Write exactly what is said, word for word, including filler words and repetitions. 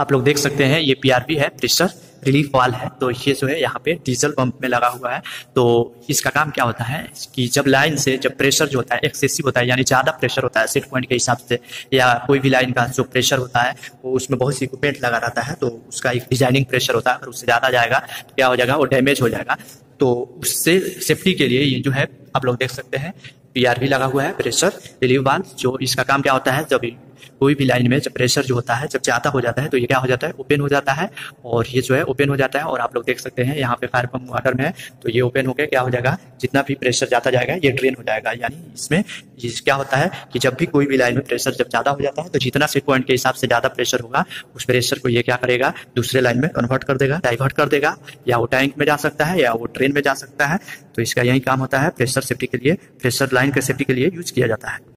आप लोग देख सकते हैं ये पीआरवी है, प्रेशर रिलीफ वाल है। तो ये जो है यहाँ पे डीजल पंप में लगा हुआ है। तो इसका काम क्या होता है कि जब लाइन से जब प्रेशर जो होता है एक्सेसिव होता है, यानी ज़्यादा प्रेशर होता है सेट पॉइंट के हिसाब से, या कोई भी लाइन का जो प्रेशर होता है वो उसमें बहुत सी इक्विपमेंट लगा रहता है, तो उसका एक डिजाइनिंग प्रेशर होता है। अगर उससे ज़्यादा जाएगा तो क्या हो जाएगा, वो डैमेज हो जाएगा। तो उससे सेफ्टी के लिए ये जो है आप लोग देख सकते हैं पीआरवी लगा हुआ है, प्रेशर रिलीफ वाल्व। जो इसका काम क्या होता है, जब कोई भी लाइन में जब प्रेशर जो होता है जब ज़्यादा हो जाता है तो ये क्या हो जाता है, ओपन हो जाता है। और ये जो है ओपन हो जाता है और आप लोग देख सकते हैं यहाँ पे फायर पंप वाटर में है, तो ये ओपन होकर क्या हो जाएगा, जितना भी प्रेशर जाता जाएगा ये ड्रेन हो जाएगा। यानी इसमें ये क्या होता है कि जब भी कोई भी लाइन में प्रेशर जब ज़्यादा हो जाता है तो जितना सेट पॉइंट के हिसाब से ज़्यादा प्रेशर होगा उस प्रेशर को ये क्या करेगा, दूसरे लाइन में कन्वर्ट कर देगा, डाइवर्ट कर देगा, या वो टैंक में जा सकता है या वो ट्रेन में जा सकता है। तो इसका यही काम होता है, प्रेशर सेफ्टी के लिए, प्रेशर लाइन के सेफ्टी के लिए यूज किया जाता है।